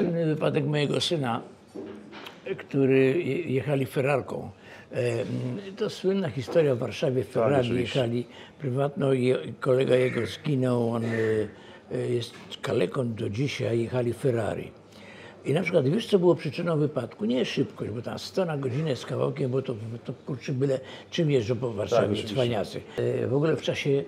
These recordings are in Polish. słynny wypadek mojego syna, który jechali Ferrarką. To słynna historia w Warszawie. W Ferrari jechali prywatną i kolega jego zginął. On jest kaleką do dzisiaj. Jechali Ferrari. I na przykład wiesz, co było przyczyną wypadku? Nie szybkość, bo tam 100 na godzinę z kawałkiem, bo to kurczę byle czym jeżdżą po Warszawie, tak, cwaniacy. W ogóle w czasie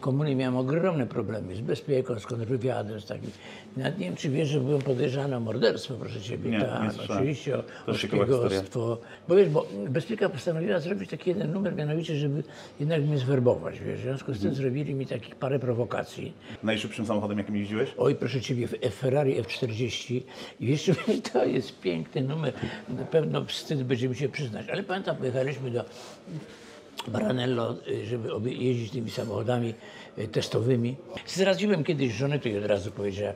komuny miałem ogromne problemy z bezpieczeństwem, z kontrwywiadem, z takim. Nawet nie wiem, czy wiesz, że byłem podejrzany o morderstwo, proszę ciebie. Nie, tak, nie oczywiście, o szpiegostwo. Bo wiesz, bo bezpieka postanowiła zrobić taki jeden numer, mianowicie, żeby jednak mnie zwerbować, wiesz. W związku z tym zrobili mi takich parę prowokacji. Najszybszym samochodem, jakim jeździłeś? Oj, proszę ciebie, Ferrari F40. I wiesz, to jest piękny numer. Na pewno wstyd będzie mi się przyznać. Ale pamiętam, pojechaliśmy do Maranello, żeby jeździć tymi samochodami testowymi. Zdradziłem kiedyś żonę, to i od razu powiedziałem.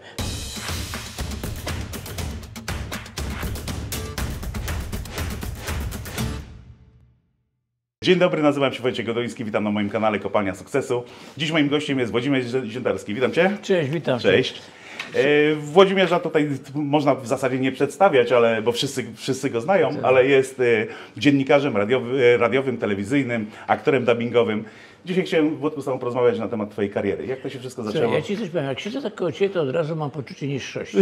Dzień dobry, nazywam się Wojciech Goduński, witam na moim kanale Kopalnia Sukcesu. Dziś moim gościem jest Włodzimierz Zientarski. Witam cię. Cześć, witam. Cześć. Włodzimierza tutaj można w zasadzie nie przedstawiać, ale, bo wszyscy go znają, ale jest dziennikarzem radiowym, telewizyjnym, aktorem dubbingowym. Dzisiaj chciałem, Włodku, z tobą porozmawiać na temat twojej kariery. Jak to się wszystko zaczęło? Ja ci coś powiem, jak siedzę tak koło ciebie, to od razu mam poczucie niższości.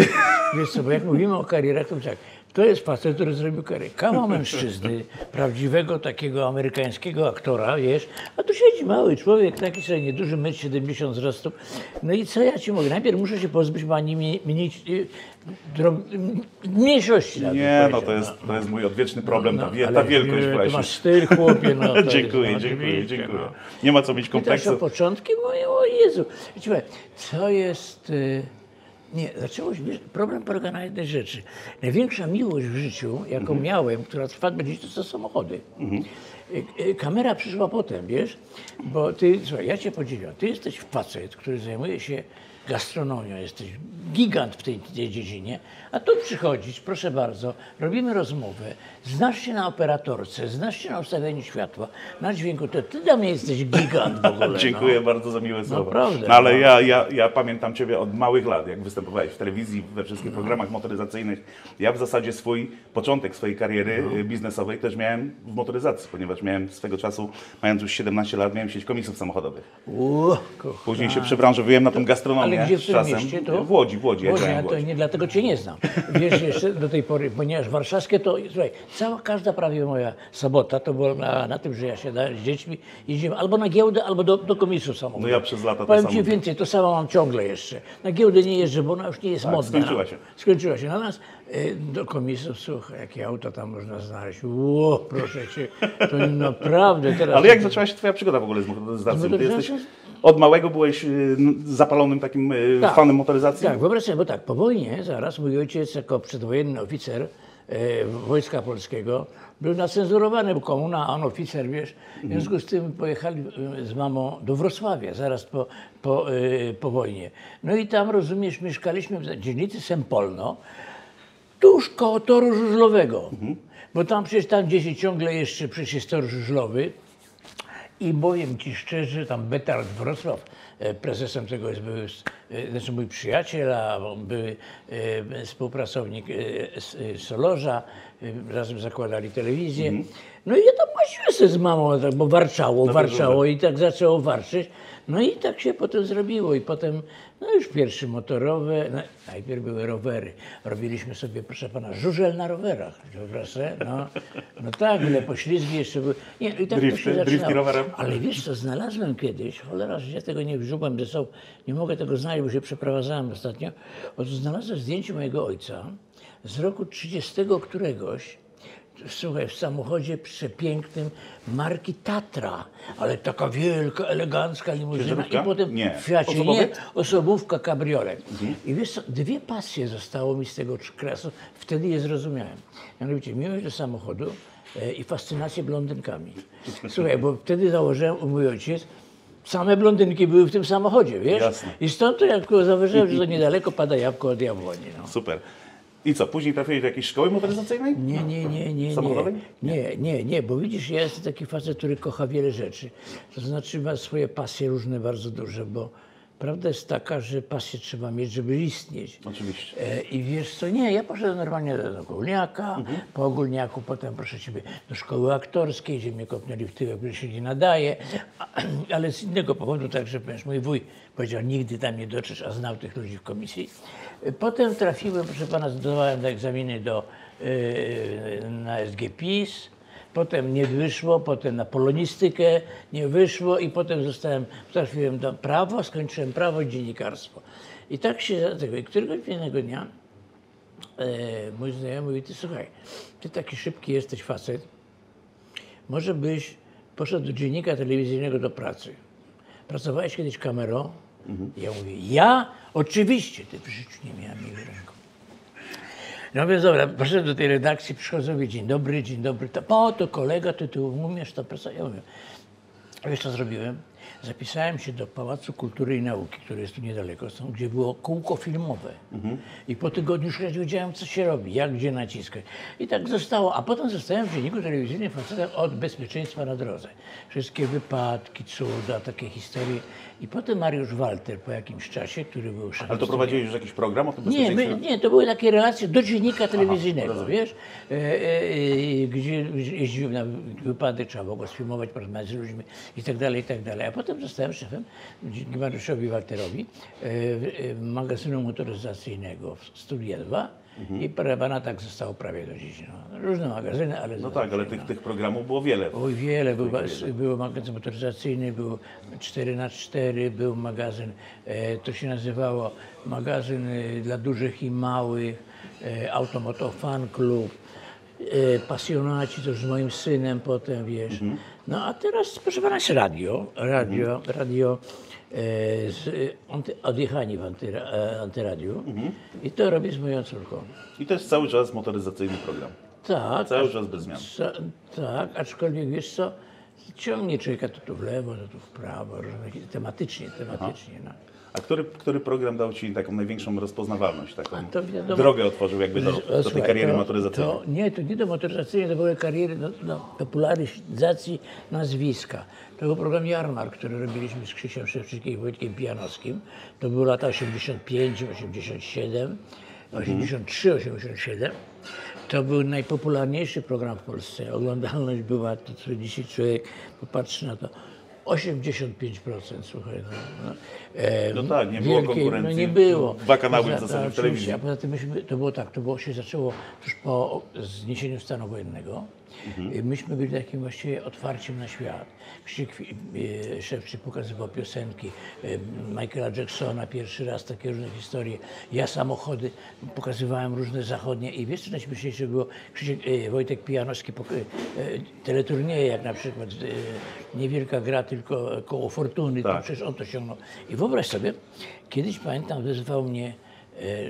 Wiesz co, bo jak mówimy o karierach, to tak, to jest facet, który zrobił karierę. Kawał mężczyzny, prawdziwego takiego amerykańskiego aktora, wiesz, a tu siedzi mały człowiek, taki sobie nieduży, 1,70 m wzrostu. No i co ja ci mogę? Najpierw muszę się pozbyć mniejszości. Nie, no to jest mój odwieczny problem, ta wielkość właśnie. Ty masz styl, chłopie. No, dziękuję. No. Nie ma co mieć kompleksu. Pytasz o początki? Mówię, o Jezu. Co jest... Nie, zaczęło się, problem polega na jednej rzeczy. Największa miłość w życiu, jaką miałem, która trwa do dziś, to są samochody. Kamera przyszła potem, wiesz, bo ty, słuchaj, ja cię podziwiam, ty jesteś facet, który zajmuje się gastronomią, jesteś gigant w tej dziedzinie, a tu przychodzić, proszę bardzo, robimy rozmowę, znasz się na operatorce, znasz się na ustawieniu światła, na dźwięku, to ty dla mnie jesteś gigant w ogóle. Dziękuję bardzo za miłe słowa. Naprawdę, no, ale ja pamiętam ciebie od małych lat, jak występowałeś w telewizji, we wszystkich programach motoryzacyjnych. Ja w zasadzie początek swojej kariery biznesowej też miałem w motoryzacji, ponieważ miałem swego czasu, mając już 17 lat, miałem sieć komiksów samochodowych. Później się przebranżowiłem na tą gastronomię. Ale gdzie, w którym mieście? To? W Łodzi. Ja to nie, dlatego cię nie znam. Wiesz, jeszcze do tej pory, ponieważ warszawskie to, słuchaj, każda prawie moja sobota to była na tym, że ja się dałem z dziećmi, jeździłem albo na giełdę, albo do komisów samochodów. No ja przez lata to samo. Powiem ci więcej, to samo mam ciągle jeszcze. Na giełdę nie jeżdżę, bo ona już nie jest modna. Skończyła się. Na nas do komisów, słuchaj, jakie auto tam można znaleźć. Proszę cię, to naprawdę teraz... Ale jak zaczęła się twoja przygoda w ogóle z motoryzacją? Ty jesteś... Od małego byłeś zapalonym takim fanem motoryzacji? Tak, wyobraź sobie, bo tak, po wojnie zaraz mój ojciec jako przedwojenny oficer Wojska Polskiego był nacenzurowany, bo komuna, a on oficer, wiesz. W związku z tym pojechali z mamą do Wrocławia zaraz po wojnie. No i tam, rozumiesz, mieszkaliśmy w dzielnicy Sempolno, tuż koło toru żużlowego, bo tam przecież gdzieś ciągle jeszcze przecież jest tor żużlowy. I powiem ci szczerze, tam Betard Wrocław, prezesem tego jest był, znaczy mój przyjaciel, a były współpracownik Solorza, razem zakładali telewizję. No i ja tam łaziłem sobie z mamą, bo warczało i tak zaczęło warczyć. No i tak się potem zrobiło i potem, no już pierwsze motorowe, najpierw były rowery. Robiliśmy sobie, proszę pana, żużel na rowerach, proszę, no tak, ile poślizgi jeszcze były. Nie, i tak to się zaczynało. Ale wiesz co, znalazłem kiedyś, cholera, że ja tego nie wziąłem ze sobą, nie mogę tego znaleźć, bo się przeprowadzałem ostatnio. Oto znalazłem zdjęcie mojego ojca z roku 30 któregoś, słuchaj, w samochodzie przepięknym marki Tatra, ale taka wielka, elegancka limuzyna i potem w Fiacie, osobówka, kabriolet. I wiesz co, dwie pasje zostało mi z tego kresu, wtedy je zrozumiałem. Mianowicie miłość do samochodu i fascynację blondynkami. Słuchaj, bo wtedy założyłem, mój ojciec, same blondynki były w tym samochodzie, wiesz? Jasne. I stąd to jak zauważyłem, że to niedaleko pada jabłko od jabłoni. No. Super. I co, później trafiłeś do jakiejś szkoły motoryzacyjnej? Nie, bo widzisz, ja jestem taki facet, który kocha wiele rzeczy. To znaczy ma swoje pasje różne bardzo duże, bo Prawda jest taka, że pasję trzeba mieć, żeby istnieć. Oczywiście. I wiesz co, nie, ja poszedłem normalnie do ogólniaka, po ogólniaku potem, proszę Ciebie, do szkoły aktorskiej, gdzie mnie kopnęli w tyłek, który się nie nadaje, ale z innego powodu, także mój wuj powiedział, nigdy tam nie dotrzesz, a znał tych ludzi w komisji. Potem trafiłem, proszę Pana, zdawałem na egzaminy na SG PiS. Potem nie wyszło, potem na polonistykę nie wyszło i potem trafiłem do prawa, skończyłem prawo i dziennikarstwo. I tak się tego. I któregoś jednego dnia mój znajomy mówi, ty słuchaj, ty taki szybki jesteś facet, może byś poszedł do dziennika telewizyjnego do pracy. Pracowałeś kiedyś kamerą? Ja mówię, ja? Oczywiście, ty w życiu nie miałem jej w ręku. No więc dobra, poszedłem do tej redakcji, przychodzą i mówię, dzień dobry, to kolega, ty umiesz to pracę. Ja mówię, wiesz co zrobiłem? Zapisałem się do Pałacu Kultury i Nauki, który jest tu niedaleko, gdzie było kółko filmowe. I po tygodniu już wiedziałem, co się robi, jak, gdzie naciskać. I tak zostało, a potem zostałem w dzienniku telewizyjnym facetem od bezpieczeństwa na drodze. Wszystkie wypadki, cuda, takie historie. I potem Mariusz Walter po jakimś czasie, który był szefem... Ale to prowadziłeś już jakiś program o tym bezpieczeństwie? Nie, to były takie relacje do dziennika telewizyjnego, wiesz? Gdzie jeździłem na wypadek, trzeba było go sfilmować, porozmawiać z ludźmi i tak dalej, i tak dalej. A potem zostałem szefem dzięki Mariuszowi Walterowi magazynu motoryzacyjnego w Studia 2 i parę pana tak zostało prawie do dziś. No, różne magazyny, ale... No tak, ale tych programów było wiele. Oj, wiele. Był magazyn motoryzacyjny, był 4x4, był magazyn, to się nazywało magazyn dla dużych i małych, Automotofan Club. Pasjonaci, to już z moim synem potem, wiesz. No a teraz, proszę pana, jest radio, odjechani w Antyradiu i to robię z moją córką. I to jest cały czas motoryzacyjny program. Tak. Cały czas bez zmian. Tak, aczkolwiek wiesz co, ciągnie człowieka to tu w lewo, to tu w prawo, tematycznie. No. A który program dał Ci taką największą rozpoznawalność, taką drogę otworzył jakby do tej kariery motoryzacyjnej? To nie do motoryzacyjnej, to były kariery do popularyzacji nazwiska. To był program Jarmark, który robiliśmy z Krzysiem Szczepczykiem i Wojtkiem Pijanowskim. To były lata 85, 87, 83, 87. To był najpopularniejszy program w Polsce. Oglądalność była, to co dzisiaj człowiek popatrzy na to, 85%, słuchaj, tak, nie było konkurencji, no nie było. Dwa kanały w zasadzie w telewizji. A poza tym się zaczęło już po zniesieniu stanu wojennego. Myśmy byli takim właściwie otwarciem na świat. Szewczyk pokazywał piosenki Michaela Jacksona, pierwszy raz takie różne historie. Ja samochody pokazywałem różne zachodnie i wiesz co najśmieszniejsze było? Wojtek Pijanowski teleturnieje, jak na przykład niewielka gra tylko koło fortuny, to przecież on to ciągnął. I wyobraź sobie, kiedyś pamiętam wezwał mnie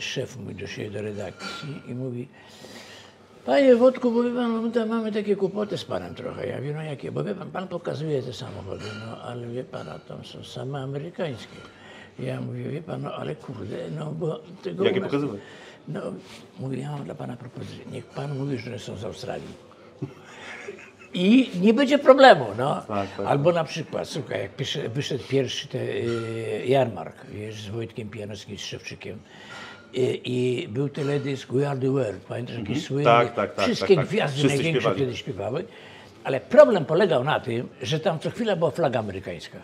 szef mój do siebie do redakcji i mówi: Panie Wodku, bo wie pan, my tam mamy takie kłopoty z panem trochę. Ja wiem, no jakie, bo wie pan, pan pokazuje te samochody, no ale wie pan, tam są same amerykańskie. Ja mówię, wie pan, no ale kurde, no bo tego... Jakie pokazuje? No, mówię, ja mam dla pana propozycję, niech pan mówi, że są z Australii. I nie będzie problemu, no. Albo na przykład, słuchaj, jak wyszedł pierwszy Jarmark, wiesz, z Wojtkiem Pijanowskim, z Szewczykiem, i był teledysk We Are The World, pamiętasz, jakiś słynny, wszystkie gwiazdy największe wtedy śpiewały, ale problem polegał na tym, że tam co chwila była flaga amerykańska.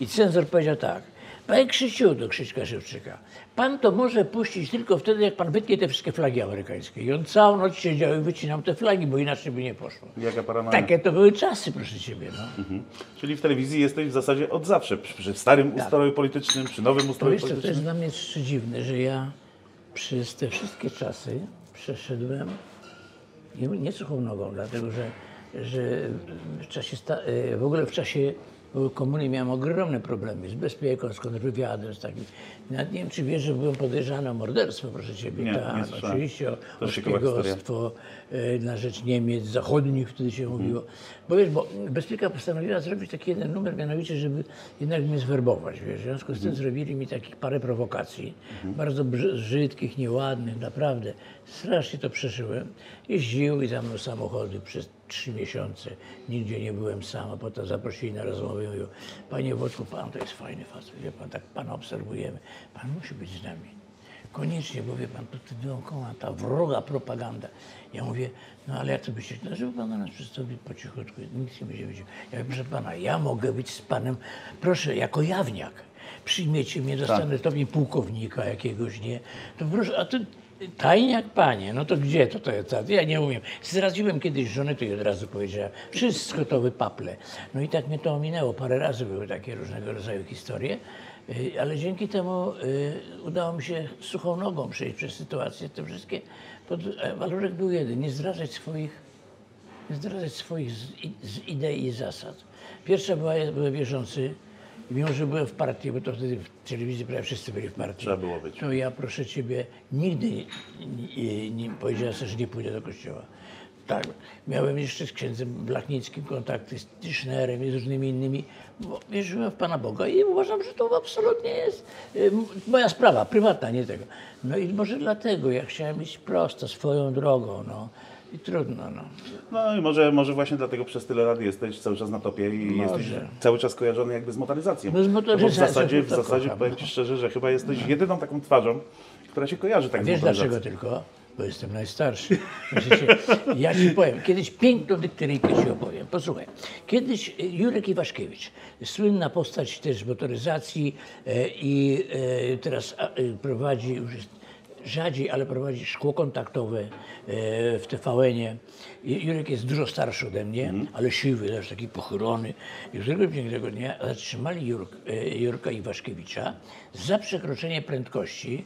I cenzor powiedział tak: Panie Krzysiu, do Krzyśka Szewczyka, pan to może puścić tylko wtedy, jak pan wytnie te wszystkie flagi amerykańskie. I on całą noc siedział i wycinał te flagi, bo inaczej by nie poszło. Jaka paranoja. Takie to były czasy, proszę Ciebie. No. Czyli w telewizji jesteś w zasadzie od zawsze, przy starym ustroju politycznym, przy nowym ustroju politycznym. To jest dla mnie dziwne, że ja przez te wszystkie czasy przeszedłem nie suchą nogą, dlatego że w czasie, w ogóle w czasie komuny miałem ogromne problemy z bezpieką, z kontrwywiadem, z takim. Nawet nie wiem, czy wiesz, że byłem podejrzany o morderstwo, proszę Ciebie. Oczywiście o szpiegostwo na rzecz Niemiec zachodnich, wtedy się mówiło. Bo wiesz, bo bezpieka postanowiła zrobić taki jeden numer, mianowicie, żeby jednak mnie zwerbować, wiesz. W związku z tym zrobili mi takich parę prowokacji, bardzo brzydkich, nieładnych, naprawdę. Strasznie to przeżyłem. Jeździły za mną samochody przez 3 miesiące. Nigdzie nie byłem sam, a potem zaprosili na rozmowę i mówią: panie Wojtku, pan to jest fajny facet, wie pan, tak pana obserwujemy, pan musi być z nami. Koniecznie, bo wie pan, to dookoła ta wroga propaganda. Ja mówię: no ale jak to byście, no żeby pan na nas przystąpił po cichutku, nic nie będzie wiedział. Ja mówię: proszę pana, ja mogę być z panem, proszę, jako jawniak. Przyjmiecie mnie, dostanę stopni pułkownika jakiegoś, nie? To proszę, a ty tajniak, panie, no to gdzie to Toyota? Ja nie umiem. Zdradziłem kiedyś żonę, to i od razu powiedziałem: wszystko to wypaple. No i tak mnie to ominęło. Parę razy były takie różnego rodzaju historie. Ale dzięki temu udało mi się suchą nogą przejść przez sytuację, te wszystkie. Warunek był jeden: nie zdradzać swoich z idei i zasad. Pierwsza była, ja byłem wierzący, mimo że byłem w partii, bo to wtedy w telewizji prawie wszyscy byli w partii. Trzeba było być. To ja, proszę ciebie, nigdy nie powiedziałem sobie, że nie pójdę do kościoła. Tak, miałem jeszcze z księdzem Blachnickim kontakty, z Tischnerem i z różnymi innymi, bo wierzyłem w Pana Boga i uważam, że to absolutnie jest moja sprawa, prywatna, nie tego. No i może dlatego ja chciałem iść prosto, swoją drogą, no. I trudno, no. No i może właśnie dlatego przez tyle lat jesteś cały czas na topie i jesteś cały czas kojarzony jakby z motoryzacją. No, z motoryzacją. W zasadzie kocham, powiem ci szczerze, że chyba jesteś jedyną taką twarzą, która się kojarzy tak z motoryzacją. Wiesz dlaczego tylko? Bo jestem najstarszy. Ja ci powiem, kiedyś piękną dykteryjkę ci opowiem. Posłuchaj, kiedyś Jurek Iwaszkiewicz, słynna postać też motoryzacji i teraz prowadzi, już jest rzadziej, ale prowadzi szkło kontaktowe w TVN-ie. Jurek jest dużo starszy ode mnie, ale siwy, też taki pochylony. I któregoś pięknego dnia zatrzymali Jurka Iwaszkiewicza za przekroczenie prędkości.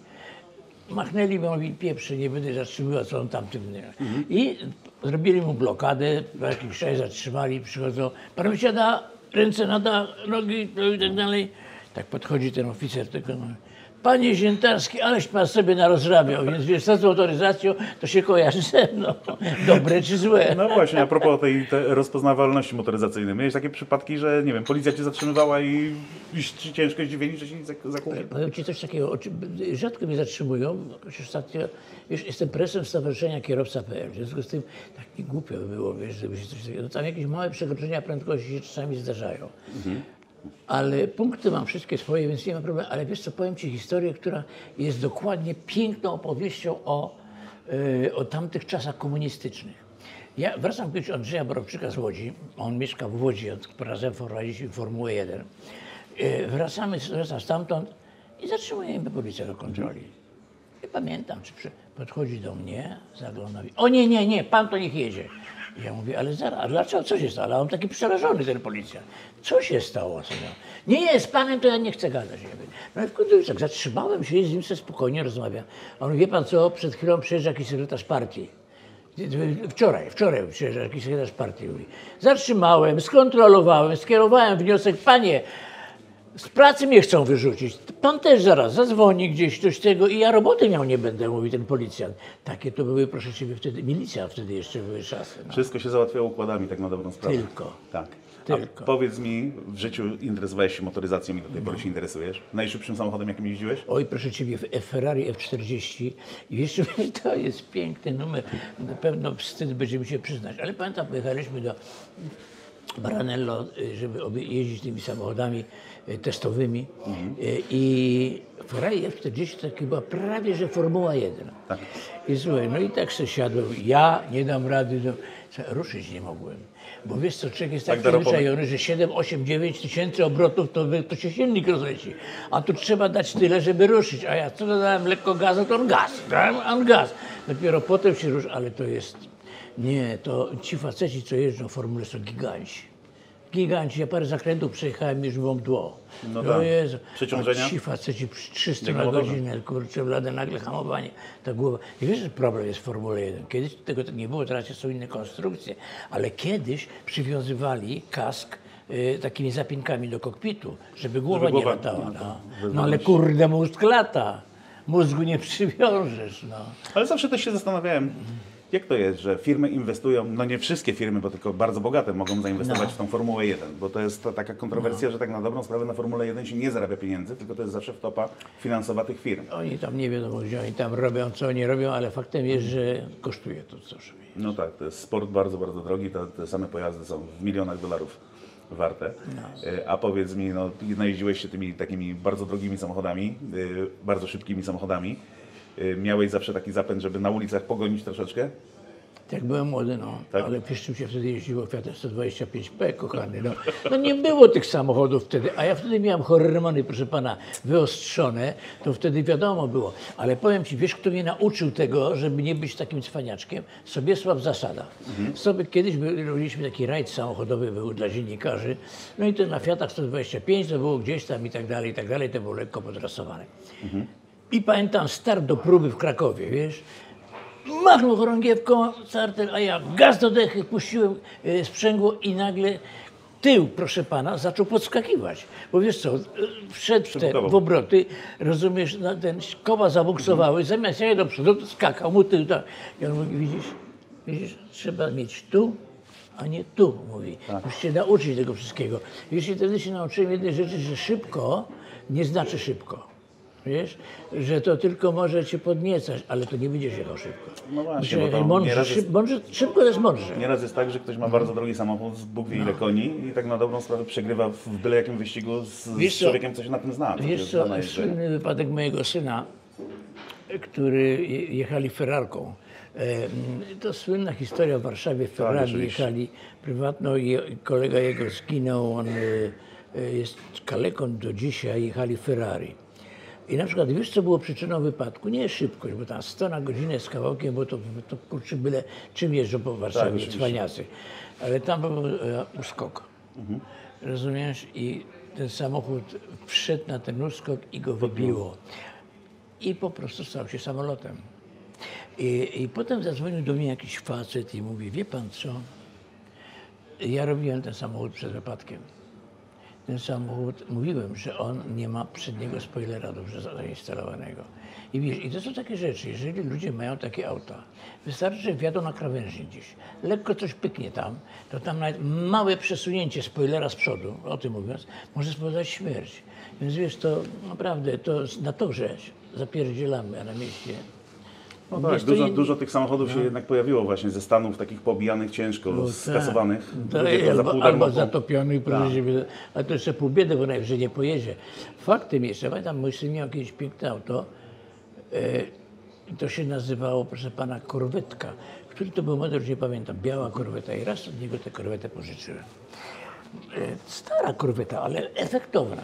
Machnęli mu, mówi: pieprzy, nie będę zatrzymywał, co on tam tym dnia. I zrobili mu blokadę, jakiś czas zatrzymali, przychodzą: pan wysiada, ręce nada, nogi i tak dalej. Tak podchodzi ten oficer, tylko: panie Zientarski, aleś pan sobie narozrabiał, więc wiesz, z autoryzacją to się kojarzy ze mną, dobre czy złe. No właśnie, a propos tej rozpoznawalności motoryzacyjnej, miałeś takie przypadki, że nie wiem, policja cię zatrzymywała i ciężko zdziwieni, że się zakłócił? Powiem ci coś takiego, rzadko mnie zatrzymują, ostatnio, wiesz, jestem prezesem Stowarzyszenia Kierowca.pl, w związku z tym tak nie głupio by było, wiesz, żeby się coś takiego, no tam jakieś małe przekroczenia prędkości się czasami zdarzają. Ale punkty mam wszystkie swoje, więc nie ma problemu. Ale wiesz co, powiem ci historię, która jest dokładnie piękną opowieścią o tamtych czasach komunistycznych. Ja wracam kiedyś od Andrzeja Borowczyka z Łodzi. On mieszka w Łodzi, razem prowadziliśmy Formułę 1. Wracam stamtąd i zatrzymuje mnie policja do kontroli. Nie pamiętam, czy podchodzi do mnie, zagląda mi: o nie, nie, nie, pan to niech jedzie. Ja mówię: ale zaraz, a dlaczego, co się stało? Ale on taki przerażony, ten policjant. Co się stało? Nie, nie, z panem to ja nie chcę gadać. Ja mówię: no i w końcu tak zatrzymałem się i z nim sobie spokojnie rozmawiam. A on mówi: wie pan co, przed chwilą przyjeżdża jakiś sekretarz partii. Wczoraj przyjeżdża jakiś sekretarz partii. Mówi: zatrzymałem, skontrolowałem, skierowałem wniosek. Panie, z pracy mnie chcą wyrzucić. Pan też zaraz zadzwoni gdzieś, coś tego, i ja roboty miał nie będę, mówi ten policjant. Takie to były, proszę ciebie, wtedy milicja, wtedy jeszcze były czasy. No. Wszystko się załatwiało układami, tak na dobrą sprawę. Tylko. Tak. Tylko. A powiedz mi, w życiu interesowałeś się motoryzacją i do tej pory się interesujesz? Najszybszym samochodem, jakim jeździłeś? Oj, proszę ciebie, Ferrari F40. I jeszcze to jest piękny numer. Na pewno wstyd będzie mi się przyznać. Ale pamiętam, pojechaliśmy do Maranello, żeby jeździć tymi samochodami testowymi. I Ferrari F40 to chyba prawie że Formuła 1. Tak. I słuchaj, no i tak se siadłem. Ja nie dam rady, ruszyć nie mogłem. Bo wiesz co, człowiek jest tak przyzwyczajony, że 7, 8, 9 tysięcy obrotów to się silnik rozleci. A tu trzeba dać tyle, żeby ruszyć. A ja co dodałem lekko gazu, to on gaz. On gaz. Dopiero potem się ruszy, ale to jest... Nie, to ci faceci, co jeżdżą w Formule, są giganci. Giganci. Ja parę zakrętów przejechałem już w mdło. No tak. Przeciążenia? Ci faceci 300 na godzinę, kurczę, blade, nagle hamowanie, ta głowa. I wiesz, że problem jest w Formule 1. Kiedyś tego nie było, teraz są inne konstrukcje. Ale kiedyś przywiązywali kask takimi zapinkami do kokpitu, żeby głowa nie latała. No ale kurde, mózg lata. Mózgu nie przywiążesz, no. Ale zawsze też się zastanawiałem. Jak to jest, że firmy inwestują, no nie wszystkie firmy, bo tylko bardzo bogate mogą zainwestować w tą Formułę 1, bo to jest to taka kontrowersja, że tak na dobrą sprawę na Formule 1 się nie zarabia pieniędzy, tylko to jest zawsze wtopa finansowa tych firm. Oni tam nie wiadomo, gdzie oni tam robią, co oni robią, ale faktem jest, że kosztuje to coś. No tak, to jest sport bardzo, bardzo drogi, te same pojazdy są w milionach dolarów warte. No. A powiedz mi, no, najeździłeś się tymi takimi bardzo drogimi samochodami, bardzo szybkimi samochodami. Miałeś zawsze taki zapęd, żeby na ulicach pogonić troszeczkę? Tak, byłem młody, no. Tak? Ale wiesz, czym się wtedy jeździło? Fiat 125P, kochany, no. No nie było tych samochodów wtedy, a ja wtedy miałem hormony, proszę pana, wyostrzone, to wtedy wiadomo było. Ale powiem ci, wiesz, kto mnie nauczył tego, żeby nie być takim cwaniaczkiem? Sobiesław Zasada. Mhm. Sobie kiedyś robiliśmy taki rajd samochodowy, był dla dziennikarzy, no i to na Fiatach 125 to było gdzieś tam i tak dalej, to było lekko podrasowane. Mhm. I pamiętam start do próby w Krakowie, wiesz, machnął chorągiewką, starter, a ja gaz do dechy, puściłem sprzęgło i nagle tył, proszę pana, zaczął podskakiwać, bo wiesz co, wszedł w obroty, rozumiesz, na ten, koła zabuksowały, zamiast ja do przodu, skakał mu tył, tak. I on mówi, widzisz, trzeba mieć tu, a nie tu, mówi, tak. Musisz się nauczyć tego wszystkiego. Wiesz, i wtedy się nauczyłem jednej rzeczy, że szybko nie znaczy szybko. Wiesz, że to tylko może cię podniecać, ale to nie będziesz jechał szybko. No właśnie, bo to mądrze, jest, szybko to jest mądrze. Nieraz jest tak, że ktoś ma bardzo drogi samochód, Bóg wie ile koni i tak na dobrą sprawę przegrywa w byle jakim wyścigu z człowiekiem, co się na tym zna. Wiesz co, słynny wypadek mojego syna, który jechali Ferrarką. To słynna historia w Warszawie, w Ferrari jechali prywatną i kolega jego zginął, on jest kaleką do dzisiaj, jechali Ferrari. I na przykład wiesz, co było przyczyną wypadku? Nie szybkość, bo tam 100 na godzinę z kawałkiem, bo to kurczę byle czym jeżdżą po Warszawie, tak, cwaniacy. Ale tam był uskok, rozumiesz? I ten samochód wszedł na ten uskok i go wybiło. I po prostu stał się samolotem. I potem zadzwonił do mnie jakiś facet i mówi, wie pan co? Ja robiłem ten samochód przed wypadkiem. Ten samochód, mówiłem, że on nie ma przedniego spoilera dobrze zainstalowanego. I wiesz, i to są takie rzeczy, jeżeli ludzie mają takie auta, wystarczy, że wjadą na krawężnik gdzieś, lekko coś pyknie tam, to tam nawet małe przesunięcie spoilera z przodu, o tym mówiąc, może spowodować śmierć. Więc wiesz, to naprawdę, to na torze zapierdzielamy, a na mieście... No tak, dużo tych samochodów się jednak pojawiło właśnie ze Stanów takich pobijanych ciężko, skasowanych. Albo zatopionych, ale to jeszcze pół biedy, bo najwyżej nie pojedzie. Faktem jest, że pamiętam, mój syn miał jakieś piękne auto, to się nazywało, proszę pana, korwetka. Który to był model, już nie pamiętam, biała korweta i raz od niego tę korwetę pożyczyłem. Stara korweta, ale efektowna.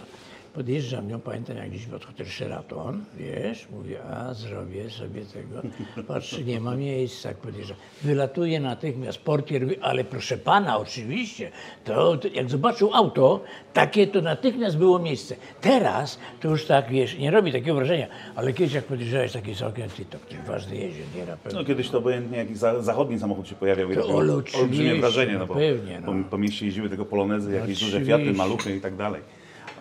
Podjeżdżam ją, pamiętam jak gdzieś pod hotel Sheraton, wiesz, mówię, a zrobię sobie tego, patrzę, nie ma miejsca, jak podjeżdżam. Wylatuje natychmiast portier, mówi, ale proszę pana, oczywiście, to jak zobaczył auto, takie to natychmiast było miejsce. Teraz to już tak, wiesz, nie robi takiego wrażenia, ale kiedyś jak podjeżdżałeś taki samochód, to ktoś ważny jeździ, nie na pewno. No kiedyś to obojętnie jakiś zachodni samochód się pojawiał i to olbrzymie wrażenie, no, bo pewnie, no. Po mieście jeździły tylko polonezy, jakieś duże Fiaty, maluchy i tak dalej.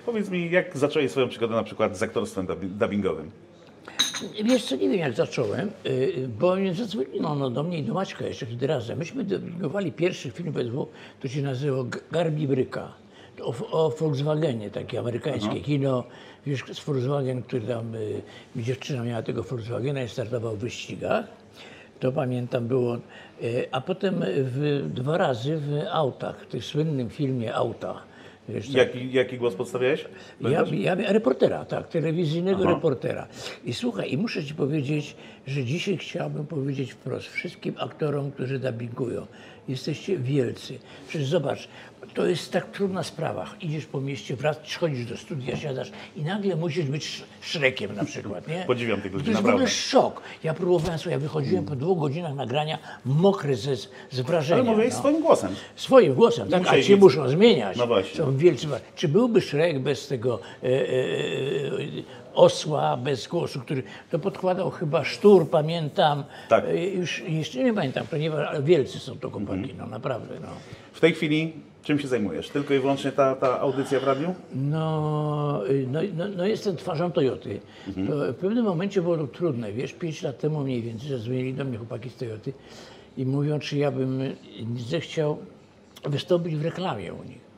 Powiedz mi, jak zacząłeś swoją przygodę na przykład z aktorstwem dubbingowym? Wiesz co, nie wiem jak zacząłem, bo mnie zadzwoniono do mnie i do Maćka jeszcze kiedy razem. Myśmy dubbingowali pierwszy film BW, to się nazywało Garbi Bryka. O Volkswagenie, takie amerykańskie kino. Wiesz, z Volkswagen, który tam, dziewczyna miała tego Volkswagena i startował w wyścigach. To pamiętam było, a potem dwa razy w autach, w tym słynnym filmie Auta. Wiesz, jaki głos podstawiałeś? Ja reportera, tak, telewizyjnego reportera. I słuchaj, i muszę ci powiedzieć, że dzisiaj chciałbym powiedzieć wprost wszystkim aktorom, którzy dubbingują. Jesteście wielcy. Przecież zobacz, to jest tak trudna sprawa. Idziesz po mieście, wracasz, chodzisz do studia, siadasz i nagle musisz być Szrekiem na przykład, nie? Podziwiam tych ludzi, to jest naprawdę. W ogóle szok. Ja próbowałem, ja wychodziłem po 2 godzinach nagrania, mokry z wrażenia. Ale mówiłeś swoim głosem. Swoim głosem, tak, a ci muszą zmieniać. No właśnie. Są wielcy. Czy byłby Szrek bez tego osła, bez głosu, który to podkładał chyba Sztur, pamiętam. Tak. Już nie pamiętam, ponieważ wielcy są to kompaki, no naprawdę. No. W tej chwili Czym się zajmujesz? Tylko i wyłącznie ta audycja w radiu? No jestem twarzą Toyoty. To w pewnym momencie było to trudne, wiesz, 5 lat temu mniej więcej, że dzwonili do mnie chłopaki z Toyoty i mówią, czy ja bym zechciał wystąpić w reklamie u nich.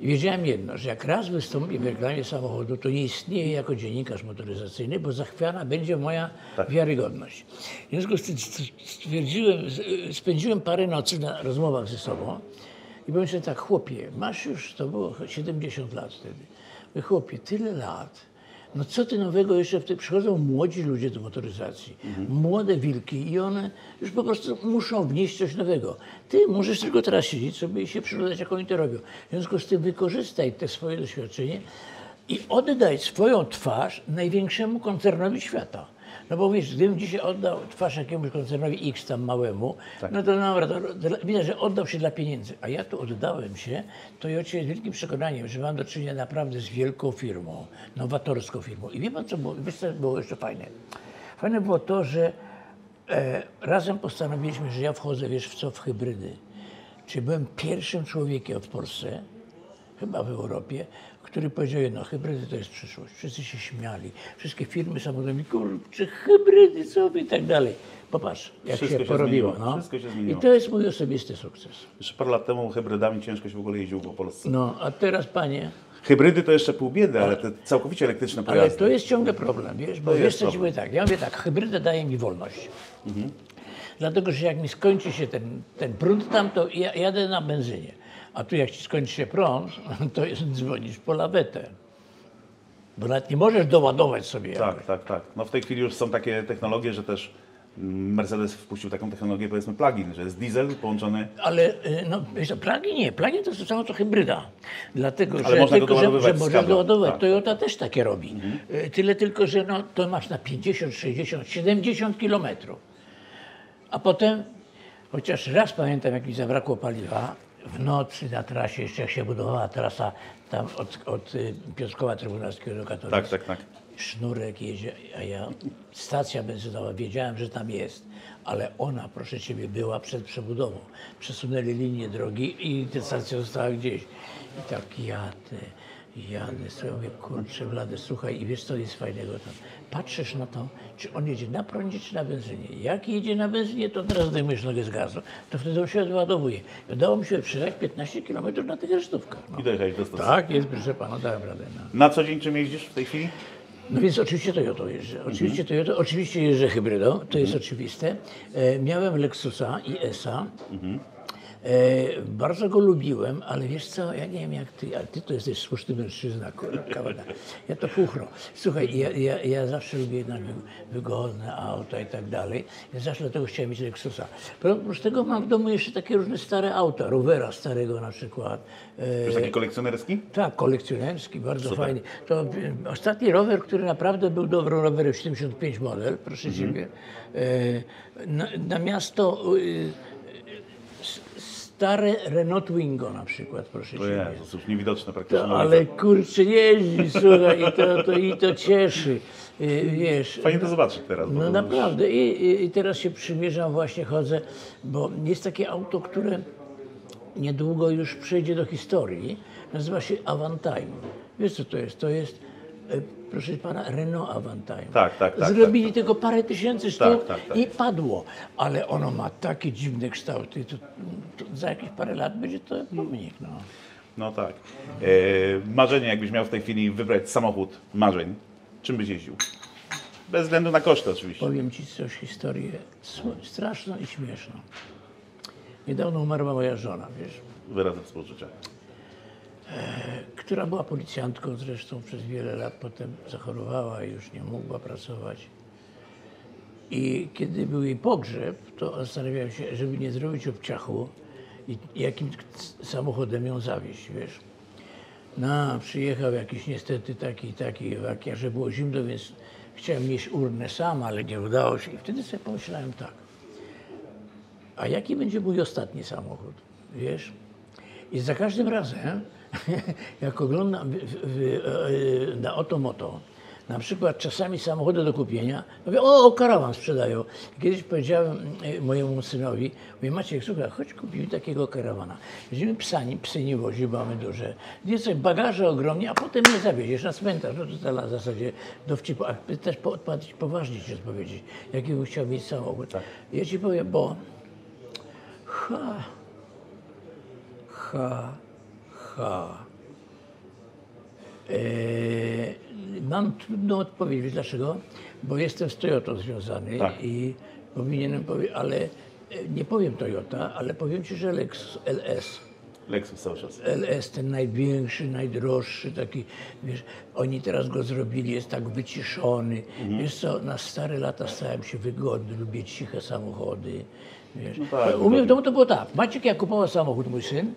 I wiedziałem jedno, że jak raz wystąpię w reklamie samochodu, to nie istnieje jako dziennikarz motoryzacyjny, bo zachwiana będzie moja wiarygodność. W związku z tym spędziłem parę nocy na rozmowach ze sobą i powiem sobie tak, chłopie, masz już, to było 70 lat wtedy, mówię, chłopie, tyle lat, no co ty nowego jeszcze w tym, przychodzą młodzi ludzie do motoryzacji, młode wilki i one już po prostu muszą wnieść coś nowego. Ty możesz tylko teraz siedzieć sobie i się przyglądać, jak oni to robią. W związku z tym wykorzystaj te swoje doświadczenie i oddaj swoją twarz największemu koncernowi świata. No bo wiesz, gdybym dzisiaj oddał twarz jakiemuś koncernowi X tam małemu, no to widać, że oddał się dla pieniędzy. A ja tu oddałem się, to ja z wielkim przekonaniem, że mam do czynienia naprawdę z wielką firmą, nowatorską firmą. I wie pan, co było, wiesz, co było jeszcze fajne? Fajne było to, że razem postanowiliśmy, że ja wchodzę, wiesz, w co? W hybrydy. Czyli byłem pierwszym człowiekiem w Polsce, chyba w Europie, który powiedział jedno, hybrydy to jest przyszłość. Wszyscy się śmiali. Wszystkie firmy samochodowe, kurczę, hybrydy, co i tak dalej. Popatrz, jak wszystko się porobiło. Zmieniło, wszystko się zmieniło. I to jest mój osobisty sukces. Jeszcze parę lat temu hybrydami ciężko się w ogóle jeździło po Polsce. No, a teraz, panie... Hybrydy to jeszcze pół biedy, ale te całkowicie elektryczne pojazdy. Ale to jest ciągle problem, wiesz, bo wiesz co ci mówię tak. Ja mówię tak, hybryda daje mi wolność. Dlatego, że jak mi skończy się ten prąd tam, to ja jadę na benzynie. A tu jak ci skończy się prąd, to dzwonisz po lawetę. Bo nawet nie możesz doładować sobie. Tak. No w tej chwili już są takie technologie, że też Mercedes wpuścił taką technologię, powiedzmy plug-in, że jest diesel połączony... Ale no, plug-in nie. Plug-in to jest to hybryda. Dlatego, ale że można tylko, że możesz doładować. Tak. Toyota też takie robi. Tyle tylko, że no, to masz na 50, 60, 70 kilometrów. A potem, chociaż raz pamiętam, jak mi zabrakło paliwa, w nocy na trasie, jeszcze jak się budowała trasa tam od Piotrkowa Trybunalskiego do Katowic. Tak. Sznurek jedzie, a ja, stacja benzynowa, wiedziałem, że tam jest, ale ona, proszę ciebie, była przed przebudową. Przesunęli linię drogi i ta stacja została gdzieś. I tak jadę sobie, mówię, kurczę, bladę, słuchaj, i wiesz, co jest fajnego tam. Patrzysz na to, czy on jedzie na prądzie, czy na benzynie. Jak jedzie na benzynie, to teraz zdejmujesz nogę z gazu. To wtedy on się odładowuje. Udało mi się przejechać 15 km na tych resztówkach. No. I dojechać do stacji. Tak jest, proszę pana, dałem radę. No. Na co dzień czym jeździsz w tej chwili? No więc oczywiście Toyotą jeżdżę. Oczywiście Toyotą, oczywiście jeżdżę hybrydą, to jest oczywiste. Miałem Lexusa IS-a. Bardzo go lubiłem, ale wiesz co, ja nie wiem jak ty, ale ty to jesteś słuszny mężczyzna, kawałek. Ja to chuchro. Słuchaj, ja zawsze lubię jednak wygodne auta i tak dalej. Ja zawsze dlatego chciałem mieć Lexusa. Oprócz tego mam w domu jeszcze takie różne stare auta, Rowera starego na przykład. Już taki kolekcjonerski? Tak, kolekcjonerski, bardzo super. Fajny. To ostatni rower, który naprawdę był dobrym rowerem, 75 model, proszę ciebie. Na miasto... Stare Renault Twingo na przykład, proszę cię. Jezus, już niewidoczne praktycznie. To, ale kurczę, jeździ, słuchaj, i to cieszy. Wiesz, fajnie to zobaczyć teraz. No naprawdę. I teraz się przymierzam, właśnie chodzę, bo jest takie auto, które niedługo już przejdzie do historii. Nazywa się Avantime. Wiesz co to jest? To jest, proszę pana, Renault Avantime. Tak. Zrobili tego parę tysięcy sztuk i padło. Ale ono ma takie dziwne kształty, to za jakieś parę lat będzie to pomnik. No tak. Marzenie, jakbyś miał w tej chwili wybrać samochód marzeń, czym byś jeździł? Bez względu na koszty oczywiście. Powiem ci coś, historię straszną i śmieszną. Niedawno umarła moja żona, wiesz. Wyrazem współczucia. Która była policjantką zresztą przez wiele lat, potem zachorowała i już nie mogła pracować. I kiedy był jej pogrzeb, to zastanawiałem się, żeby nie zrobić obciachu i jakim samochodem ją zawieźć, wiesz. No, przyjechał jakiś niestety taki, że było zimno, więc chciałem mieć urnę sam, ale nie udało się. I wtedy sobie pomyślałem tak, a jaki będzie mój ostatni samochód, wiesz? I za każdym razem, jak oglądam na Automoto, na przykład czasami samochody do kupienia, mówię, o karawan sprzedają. Kiedyś powiedziałem mojemu synowi, mówię, Maciek, słuchaj, chodź kupimy takiego karawana. Będziemy psy nie woził, mamy duże. Jest bagaże ogromnie, a potem nie zawieziesz na cmentarz. No to na zasadzie dowcipu, a też poważnie ci odpowiedzieć, jakiego chciał mieć samochód. Tak. Ja ci powiem, bo mam trudną odpowiedź. Dlaczego? Bo jestem z Toyotą związany, tak, i powinienem powiedzieć, ale nie powiem Toyota, ale powiem ci, że Lexus LS. Lexus cały czas. LS, ten największy, najdroższy, taki, wiesz, oni teraz go zrobili, jest tak wyciszony. Mhm. Wiesz co, na stare lata stałem się wygodny, lubię ciche samochody. Wiesz. No tak, u mnie w domu to było tak, Maciek, jak kupował samochód mój syn,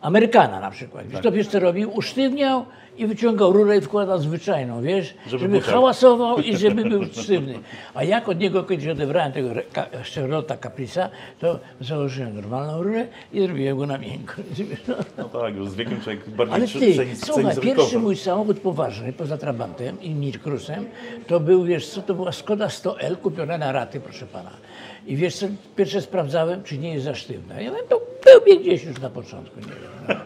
Amerykana na przykład, tak, wiesz, to wiesz co robił? Usztywniał i wyciągał rurę i wkładał zwyczajną, wiesz, żeby hałasował i żeby był sztywny. A jak od niego kiedyś odebrałem tego Sherota Caprisa, to założyłem normalną rurę i zrobiłem go na miękko. No tak, już z wiekiem człowiek bardziej słuchaj, pierwszy mój samochód poważny, poza Trabantem i Nitkrusem, to był, wiesz co, to była Skoda 100L kupiona na raty, proszę pana. I wiesz co, pierwsze sprawdzałem, czy nie jest za sztywna. Ja to był gdzieś już na początku, nie wiem.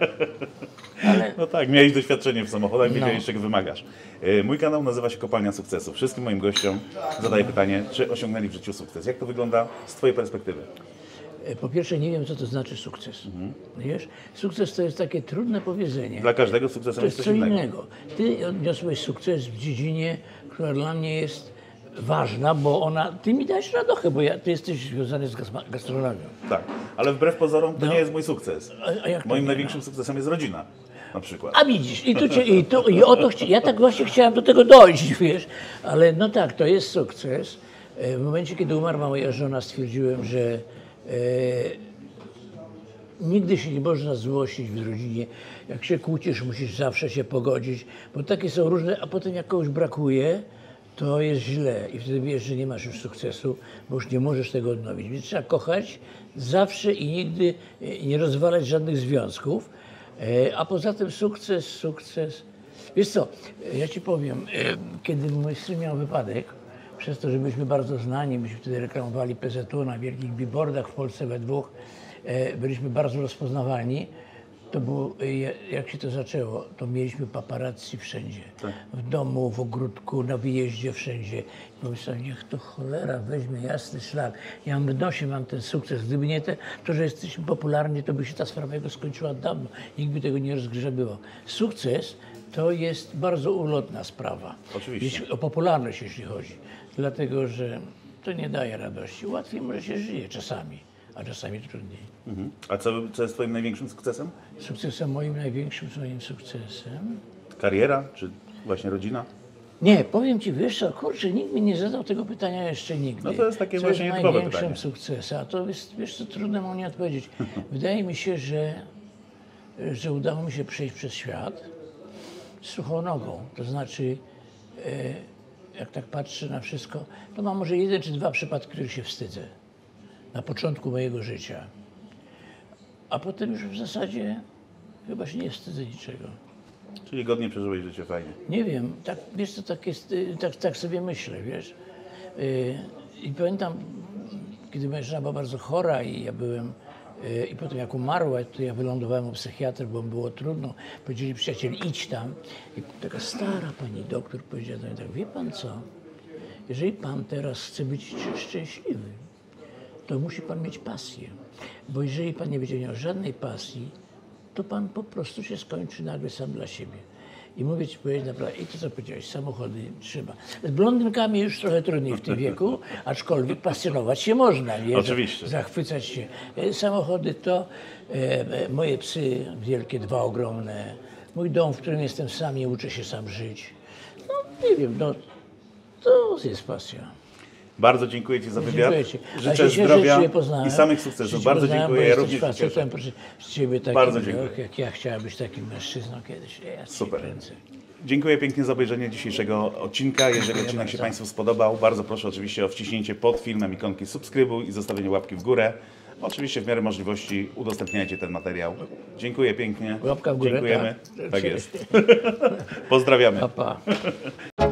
No. Ale... no tak, miałeś doświadczenie w samochodach, wiedziałeś, czego wymagasz. Mój kanał nazywa się Kopalnia Sukcesu. Wszystkim moim gościom zadaję pytanie, czy osiągnęli w życiu sukces. Jak to wygląda z twojej perspektywy? Po pierwsze, nie wiem, co to znaczy sukces. Mhm. Wiesz? Sukces to jest takie trudne powiedzenie. Dla każdego sukcesem jest coś innego. Ty odniosłeś sukces w dziedzinie, która dla mnie jest ważna, bo ona, ty mi dajesz radochę, bo ty jesteś związany z gastronomią. Tak, ale wbrew pozorom to nie jest mój sukces. Moim największym sukcesem jest rodzina, na przykład. A widzisz, i o to ja tak właśnie chciałem do tego dojść, wiesz, ale no tak, to jest sukces. W momencie, kiedy umarła moja żona, stwierdziłem, że nigdy się nie można złościć w rodzinie. Jak się kłócisz, musisz zawsze się pogodzić, bo takie są różne, a potem jak kogoś brakuje, to jest źle i wtedy wiesz, że nie masz już sukcesu, bo już nie możesz tego odnowić. Więc trzeba kochać zawsze i nigdy nie rozwalać żadnych związków. A poza tym sukces. Wiesz co, ja ci powiem, kiedy mój syn miał wypadek, przez to, że byliśmy bardzo znani, myśmy wtedy reklamowali PZU na wielkich billboardach w Polsce we dwóch, byliśmy bardzo rozpoznawani. To było, jak się to zaczęło, to mieliśmy paparazzi wszędzie. Tak. W domu, w ogródku, na wyjeździe, wszędzie. I pomyślałem, niech to cholera weźmie jasny szlak. Ja w nosie mam ten sukces. Gdyby nie to, że jesteśmy popularni, to by się ta sprawa jego skończyła dawno. Nikt by tego nie rozgrzebywał. Sukces to jest bardzo ulotna sprawa. Oczywiście. O popularność, jeśli chodzi. Dlatego, że to nie daje radości. Łatwiej może się żyje czasami, a czasami trudniej. Mhm. A co jest twoim największym sukcesem? Moim największym sukcesem... Kariera? Czy właśnie rodzina? Nie, powiem ci, wiesz co, kurczę, nikt mi nie zadał tego pytania jeszcze nigdy. No to jest takie właśnie nietypowe pytanie. Największym sukcesem, a to jest, wiesz co, trudno mu nie odpowiedzieć. Wydaje mi się, że udało mi się przejść przez świat z suchą nogą. To znaczy, jak tak patrzę na wszystko, to mam może jeden czy dwa przypadki, których się wstydzę. Na początku mojego życia, a potem już w zasadzie chyba się nie wstydzę niczego. Czyli godnie przeżyłeś życie, fajnie. Nie wiem, tak, wiesz co, tak sobie myślę, wiesz. I pamiętam, kiedy moja żona była bardzo chora i ja byłem, i potem jak umarła, to ja wylądowałem u psychiatry, bo było trudno. Powiedzieli przyjaciel, idź tam. I taka stara pani doktor powiedziała do mnie tak, wie pan co, jeżeli pan teraz chce być szczęśliwy, to musi pan mieć pasję, bo jeżeli pan nie będzie miał żadnej pasji, to pan po prostu się skończy nagle sam dla siebie. I mówię ci, naprawdę, i to co powiedziałeś, samochody trzeba. Z blondynkami już trochę trudniej w tym wieku, aczkolwiek pasjonować się można, nie? Oczywiście. Zachwycać się. Samochody to moje psy, wielkie, dwa ogromne, mój dom, w którym jestem sam i uczę się sam żyć. No nie wiem, no to jest pasja. Bardzo dziękuję ci za wywiad. Życzę zdrowia i samych sukcesów. Bardzo dziękuję. Ja również się cieszę. Bardzo dziękuję. Jak ja chciałem być takim mężczyzną kiedyś. Super. Dziękuję pięknie za obejrzenie dzisiejszego odcinka. Jeżeli odcinek się państwu spodobał, bardzo proszę oczywiście o wciśnięcie pod filmem ikonki subskrybuj i zostawienie łapki w górę. Oczywiście w miarę możliwości udostępniajcie ten materiał. Dziękuję pięknie. Łapka w górę. Dziękujemy. Tak jest. Pozdrawiamy. Pa, pa.